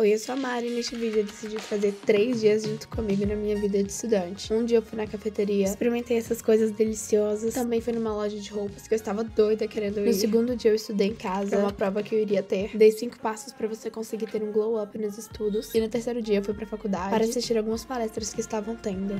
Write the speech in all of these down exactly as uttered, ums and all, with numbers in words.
Oi, eu sou a Mari e neste vídeo eu decidi fazer três dias junto comigo na minha vida de estudante. Um dia eu fui na cafeteria, experimentei essas coisas deliciosas. Também fui numa loja de roupas que eu estava doida querendo ir. No segundo dia eu estudei em casa, uma prova que eu iria ter. Dei cinco passos pra você conseguir ter um glow up nos estudos. E no terceiro dia eu fui pra faculdade para assistir algumas palestras que estavam tendo.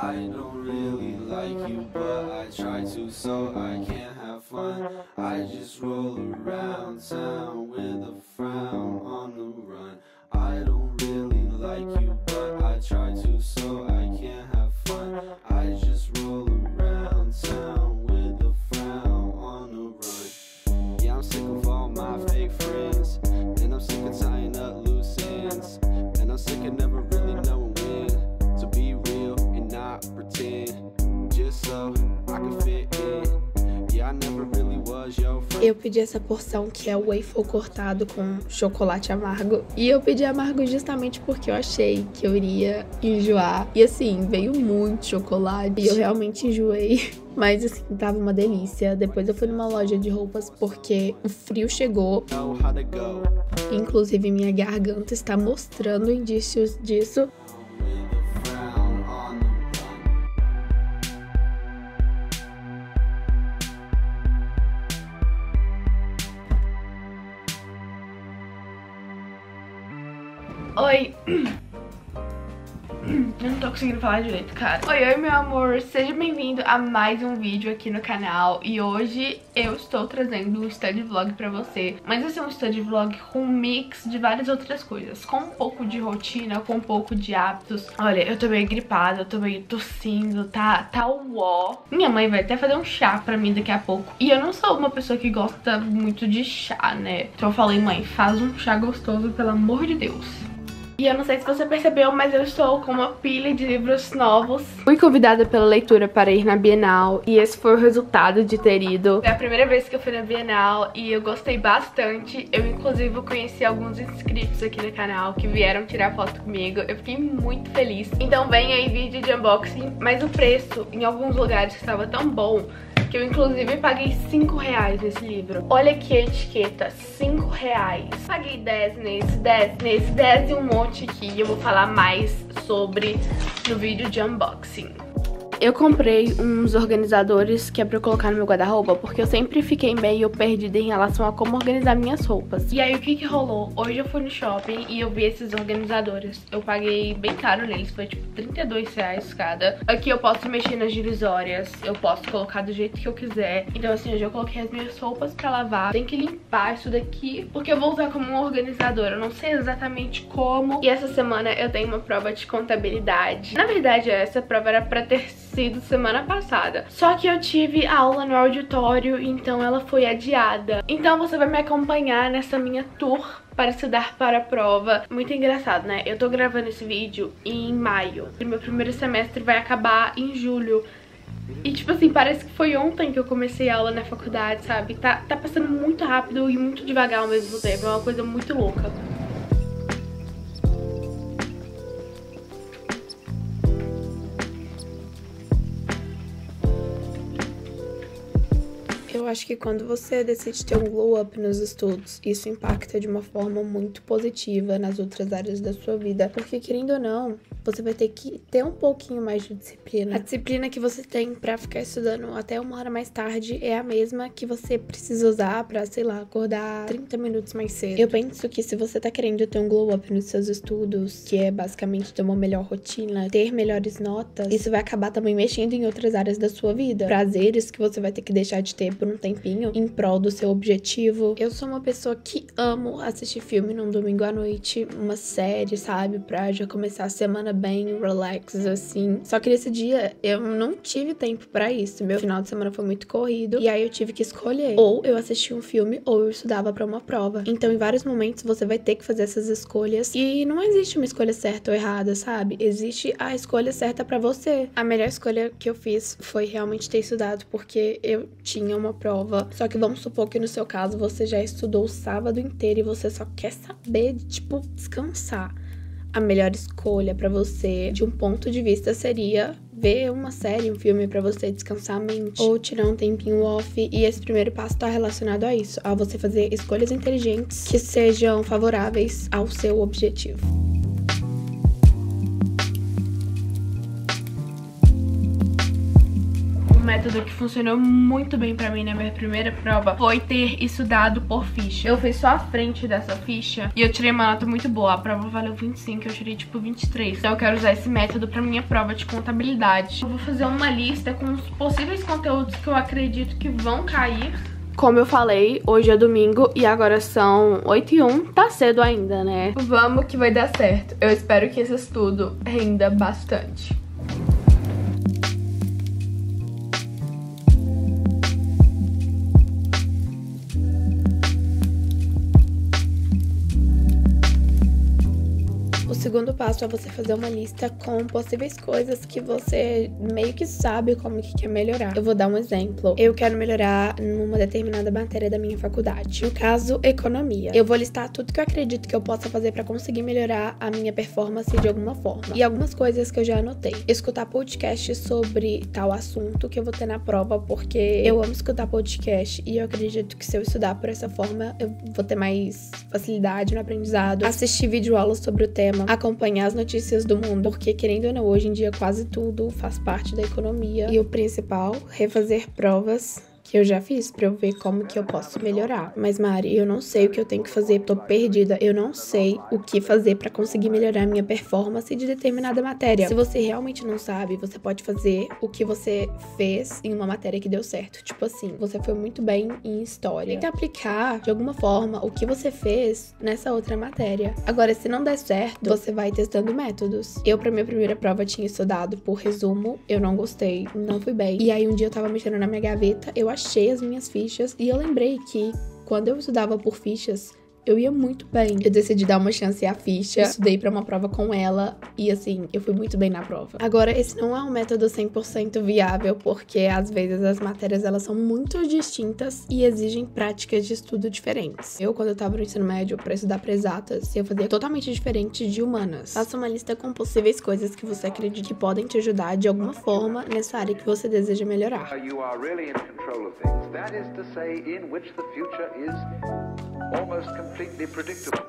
I don't really like you, but I try to so I can't have fun. I just roll around town with a frown on the run. I don't really like you, but I try to so I can't have fun. I just roll around town with a frown on the run. Yeah, I'm sick of all my fake friends, and I'm sick of tying up loose ends, and I'm sick of never really knowing when to be real. Eu pedi essa porção que é waffle cortado com chocolate amargo. E eu pedi amargo justamente porque eu achei que eu iria enjoar. E assim, veio muito chocolate e eu realmente enjoei. Mas assim, tava uma delícia. Depois eu fui numa loja de roupas porque o frio chegou. Inclusive minha garganta está mostrando indícios disso. Oi, eu não tô conseguindo falar direito, cara. Oi, oi, meu amor, seja bem-vindo a mais um vídeo aqui no canal. E hoje eu estou trazendo um study vlog pra você. Mas esse é um study vlog com um mix de várias outras coisas, com um pouco de rotina, com um pouco de hábitos. Olha, eu tô meio gripada, eu tô meio tossindo, tá, tá uó. Minha mãe vai até fazer um chá pra mim daqui a pouco. E eu não sou uma pessoa que gosta muito de chá, né? Então eu falei, mãe, faz um chá gostoso, pelo amor de Deus. E eu não sei se você percebeu, mas eu estou com uma pilha de livros novos. Fui convidada pela leitura para ir na Bienal e esse foi o resultado de ter ido. Foi a primeira vez que eu fui na Bienal e eu gostei bastante. Eu, inclusive, conheci alguns inscritos aqui no canal que vieram tirar foto comigo. Eu fiquei muito feliz. Então vem aí vídeo de unboxing. Mas o preço em alguns lugares estava tão bom que eu, inclusive, paguei cinco reais nesse livro. Olha aqui a etiqueta, cinco reais. Paguei dez nesse, dez nesse, dez e um monte aqui. E eu vou falar mais sobre no vídeo de unboxing. Eu comprei uns organizadores que é pra eu colocar no meu guarda-roupa, porque eu sempre fiquei meio perdida em relação a como organizar minhas roupas. E aí o que que rolou? Hoje eu fui no shopping e eu vi esses organizadores. Eu paguei bem caro neles, foi tipo trinta e dois reais cada. Aqui eu posso mexer nas divisórias, eu posso colocar do jeito que eu quiser. Então assim, hoje eu coloquei as minhas roupas pra lavar. Tem que limpar isso daqui, porque eu vou usar como um organizador. Eu não sei exatamente como. E essa semana eu tenho uma prova de contabilidade. Na verdade, essa prova era pra terceira sido semana passada. Só que eu tive aula no auditório, então ela foi adiada. Então você vai me acompanhar nessa minha tour para estudar para a prova. Muito engraçado, né? Eu tô gravando esse vídeo em maio. E meu primeiro semestre vai acabar em julho. E tipo assim, parece que foi ontem que eu comecei a aula na faculdade, sabe? Tá, tá passando muito rápido e muito devagar ao mesmo tempo. É uma coisa muito louca. Eu acho que quando você decide ter um glow up nos estudos, isso impacta de uma forma muito positiva nas outras áreas da sua vida. Porque, querendo ou não, você vai ter que ter um pouquinho mais de disciplina. A disciplina que você tem pra ficar estudando até uma hora mais tarde é a mesma que você precisa usar pra, sei lá, acordar trinta minutos mais cedo. Eu penso que se você tá querendo ter um glow up nos seus estudos, que é basicamente ter uma melhor rotina, ter melhores notas, isso vai acabar também mexendo em outras áreas da sua vida. Prazeres que você vai ter que deixar de ter por um tempinho, em prol do seu objetivo. Eu sou uma pessoa que amo assistir filme num domingo à noite, uma série, sabe? Pra já começar a semana bem relax, assim. Só que nesse dia eu não tive tempo pra isso. Meu final de semana foi muito corrido e aí eu tive que escolher. Ou eu assistia um filme ou eu estudava pra uma prova. Então, em vários momentos, você vai ter que fazer essas escolhas. E não existe uma escolha certa ou errada, sabe? Existe a escolha certa pra você. A melhor escolha que eu fiz foi realmente ter estudado, porque eu tinha uma prova. Só que vamos supor que no seu caso você já estudou o sábado inteiro e você só quer saber, tipo, descansar. A melhor escolha pra você, de um ponto de vista, seria ver uma série, um filme pra você descansar a mente. Ou tirar um tempinho off. E esse primeiro passo tá relacionado a isso. A você fazer escolhas inteligentes que sejam favoráveis ao seu objetivo. O método que funcionou muito bem pra mim na minha primeira prova foi ter estudado por ficha. Eu fiz só a frente dessa ficha e eu tirei uma nota muito boa. A prova valeu vinte e cinco, eu tirei tipo vinte e três. Então eu quero usar esse método pra minha prova de contabilidade. Eu vou fazer uma lista com os possíveis conteúdos que eu acredito que vão cair. Como eu falei, hoje é domingo e agora são oito e um, tá cedo ainda, né? Vamos que vai dar certo. Eu espero que esse estudo renda bastante. O segundo passo é você fazer uma lista com possíveis coisas que você meio que sabe como que quer melhorar. Eu vou dar um exemplo. Eu quero melhorar numa determinada matéria da minha faculdade. No caso, economia. Eu vou listar tudo que eu acredito que eu possa fazer pra conseguir melhorar a minha performance de alguma forma. E algumas coisas que eu já anotei. Escutar podcast sobre tal assunto que eu vou ter na prova, porque eu amo escutar podcast e eu acredito que se eu estudar por essa forma, eu vou ter mais facilidade no aprendizado. Assistir videoaulas sobre o tema. Acompanhar as notícias do mundo, porque querendo ou não, hoje em dia quase tudo faz parte da economia. E o principal, refazer provas que eu já fiz pra eu ver como que eu posso melhorar. Mas Mari, eu não sei o que eu tenho que fazer, tô perdida, eu não sei o que fazer pra conseguir melhorar a minha performance de determinada matéria. Se você realmente não sabe, você pode fazer o que você fez em uma matéria que deu certo. Tipo assim, você foi muito bem em história. Tenta aplicar, de alguma forma, o que você fez nessa outra matéria. Agora, se não der certo, você vai testando métodos. Eu, pra minha primeira prova, tinha estudado por resumo, eu não gostei, não fui bem. E aí, um dia eu tava mexendo na minha gaveta, eu achei as minhas fichas e eu lembrei que quando eu estudava por fichas, eu ia muito bem. Eu decidi dar uma chance à ficha, estudei pra uma prova com ela e assim, eu fui muito bem na prova. Agora, esse não é um método cem por cento viável, porque às vezes as matérias elas são muito distintas e exigem práticas de estudo diferentes. Eu, quando eu tava no ensino médio, pra estudar pra exatas, eu fazia totalmente diferente de humanas. Faça uma lista com possíveis coisas que você acredita que podem te ajudar de alguma forma nessa área que você deseja melhorar. Almost completely predictable.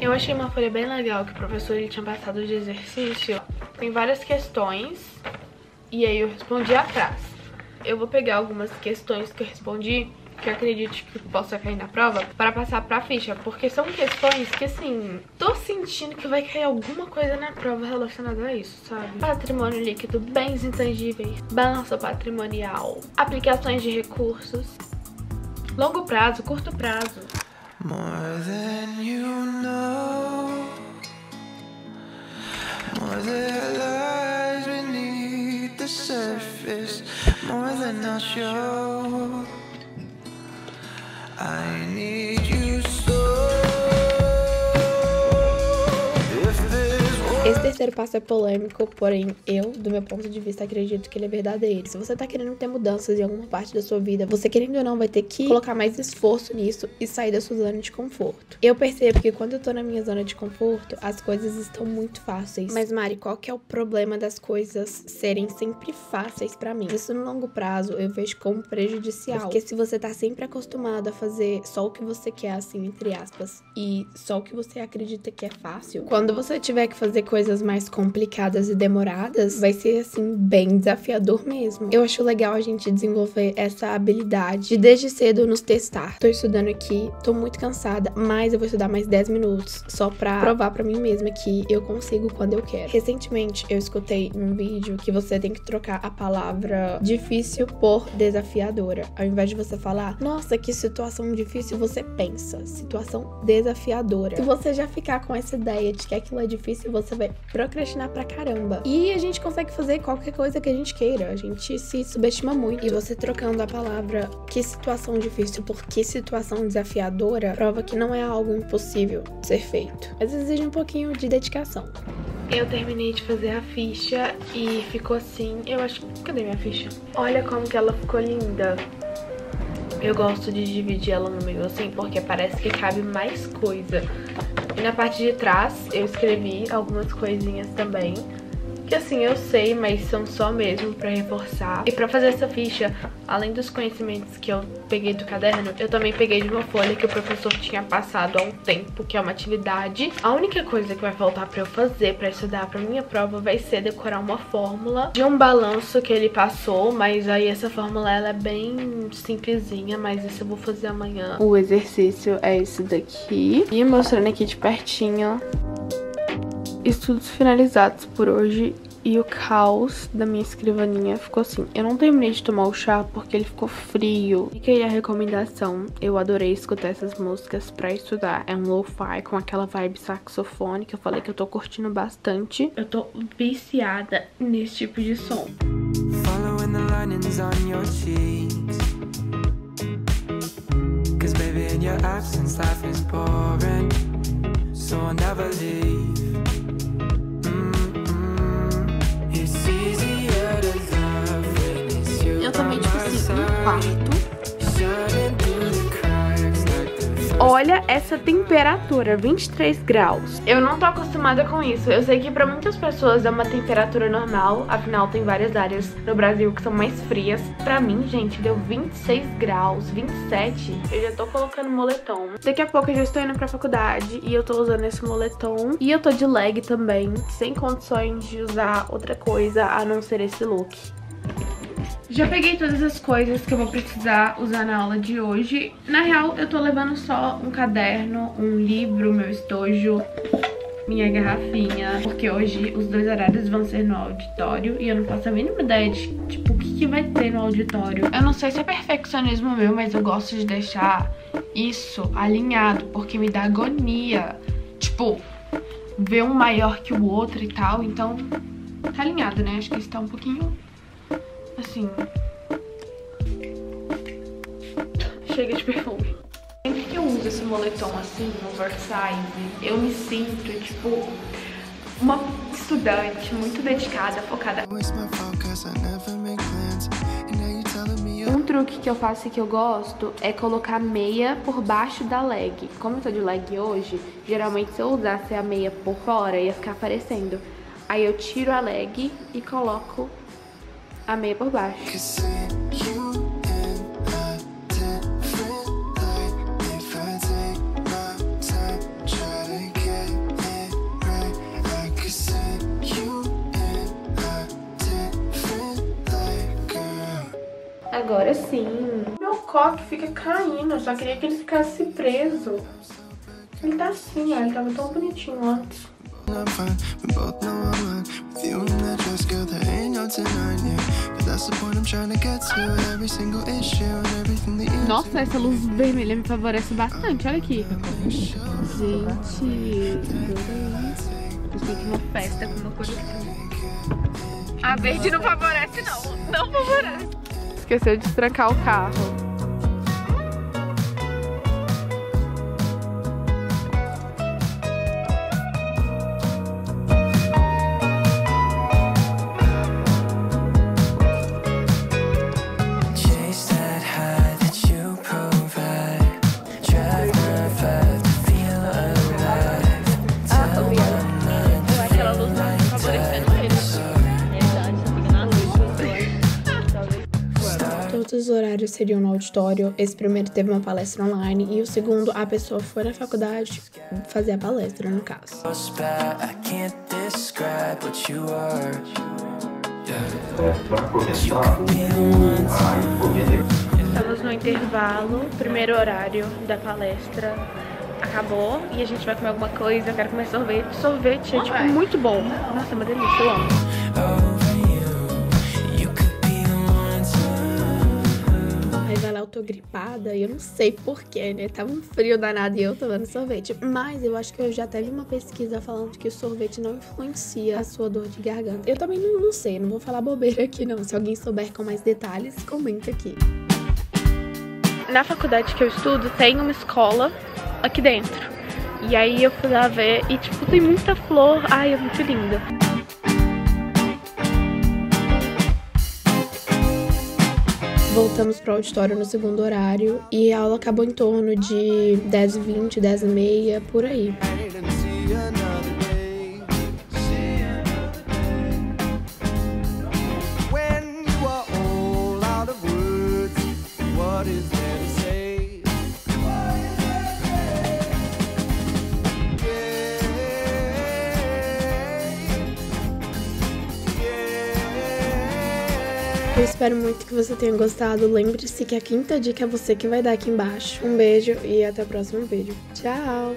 Eu achei uma folha bem legal que o professor ele tinha passado de exercício. Tem várias questões e aí eu respondi atrás. Eu vou pegar algumas questões que eu respondi, que eu acredito que possa cair na prova, para passar pra ficha. Porque são questões que, assim, tô sentindo que vai cair alguma coisa na prova relacionada a isso, sabe? Patrimônio líquido, bens intangíveis, balança patrimonial, aplicações de recursos, longo prazo, curto prazo. More than you know, more than lies beneath the surface. More than I'll show, I need you so. Esse terceiro passo é polêmico, porém eu, do meu ponto de vista, acredito que ele é verdadeiro. Se você tá querendo ter mudanças em alguma parte da sua vida, você querendo ou não vai ter que colocar mais esforço nisso e sair da sua zona de conforto. Eu percebo que quando eu tô na minha zona de conforto, as coisas estão muito fáceis. Mas Mari, qual que é o problema das coisas serem sempre fáceis pra mim? Isso no longo prazo eu vejo como prejudicial. Porque se você tá sempre acostumado a fazer só o que você quer, assim, entre aspas, e só o que você acredita que é fácil, quando você tiver que fazer coisas coisas mais complicadas e demoradas, vai ser, assim, bem desafiador mesmo. Eu acho legal a gente desenvolver essa habilidade de desde cedo nos testar. Tô estudando aqui, tô muito cansada, mas eu vou estudar mais dez minutos, só pra provar pra mim mesma que eu consigo quando eu quero. Recentemente, eu escutei um vídeo que você tem que trocar a palavra difícil por desafiadora. Ao invés de você falar, nossa, que situação difícil, você pensa, situação desafiadora. Se você já ficar com essa ideia de que aquilo é difícil, você vai procrastinar pra caramba. E a gente consegue fazer qualquer coisa que a gente queira, a gente se subestima muito. E você trocando a palavra que situação difícil por que situação desafiadora, prova que não é algo impossível de ser feito, mas exige um pouquinho de dedicação. Eu terminei de fazer a ficha e ficou assim, eu acho... Cadê minha ficha? Olha como que ela ficou linda. Eu gosto de dividir ela no meio assim, porque parece que cabe mais coisa. E na parte de trás eu escrevi algumas coisinhas também, que assim, eu sei, mas são só mesmo pra reforçar. E pra fazer essa ficha, além dos conhecimentos que eu peguei do caderno, eu também peguei de uma folha que o professor tinha passado há um tempo, que é uma atividade. A única coisa que vai faltar pra eu fazer, pra estudar pra minha prova, vai ser decorar uma fórmula de um balanço que ele passou, mas aí essa fórmula, ela é bem simplesinha, mas isso eu vou fazer amanhã. O exercício é esse daqui, e mostrando aqui de pertinho... Estudos finalizados por hoje e o caos da minha escrivaninha ficou assim. Eu não terminei de tomar o chá porque ele ficou frio. Fica aí a recomendação. Eu adorei escutar essas músicas pra estudar. É um lo-fi com aquela vibe saxofone que eu falei que eu tô curtindo bastante. Eu tô viciada nesse tipo de som. Olha essa temperatura, vinte e três graus. Eu não tô acostumada com isso. Eu sei que pra muitas pessoas é uma temperatura normal, afinal tem várias áreas no Brasil que são mais frias. Pra mim, gente, deu vinte e seis graus, vinte e sete. Eu já tô colocando moletom. Daqui a pouco eu já estou indo pra faculdade e eu tô usando esse moletom. E eu tô de leg também, sem condições de usar outra coisa a não ser esse look. Já peguei todas as coisas que eu vou precisar usar na aula de hoje. Na real, eu tô levando só um caderno, um livro, meu estojo, minha garrafinha, porque hoje os dois horários vão ser no auditório e eu não faço a mínima ideia de, tipo, o que que vai ter no auditório. Eu não sei se é perfeccionismo meu, mas eu gosto de deixar isso alinhado, porque me dá agonia, tipo, ver um maior que o outro e tal, então tá alinhado, né? Acho que isso tá um pouquinho... assim, chega de perfume. Sempre que eu uso esse moletom assim, oversize, eu me sinto, tipo, uma estudante muito dedicada, focada. Um truque que eu faço e que eu gosto é colocar meia por baixo da leg. Como eu tô de leg hoje, geralmente se eu usasse a meia por fora, ia ficar aparecendo. Aí eu tiro a leg e coloco a meia por baixo. Agora sim. Meu coque fica caindo, eu só queria que ele ficasse preso. Ele tá assim, ó, ele tava tão bonitinho, ó. Nossa, essa luz vermelha me favorece bastante, olha aqui. Gente, eu tenho que ir numa festa com uma coisa assim. A verde não favorece não, não favorece. Esqueceu de trancar o carro. Os horários seriam no auditório, esse primeiro teve uma palestra online e o segundo a pessoa foi na faculdade fazer a palestra, no caso. Estamos no intervalo, primeiro horário da palestra acabou e a gente vai comer alguma coisa, eu quero comer sorvete. Sorvete é tipo muito bom, nossa, uma delícia, eu amo. Vai lá, eu tô gripada e eu não sei porquê, né? Tava um frio danado e eu tomando sorvete. Mas eu acho que eu já até vi uma pesquisa falando que o sorvete não influencia a sua dor de garganta. Eu também não, não sei, não vou falar bobeira aqui não. Se alguém souber com mais detalhes, comenta aqui. Na faculdade que eu estudo, tem uma escola aqui dentro. E aí eu fui lá ver e, tipo, tem muita flor. Ai, é muito linda. Voltamos para o auditório no segundo horário e a aula acabou em torno de dez e vinte, dez e meia, por aí. Eu espero muito que você tenha gostado. Lembre-se que a quinta dica é você que vai dar aqui embaixo. Um beijo e até o próximo vídeo. Tchau!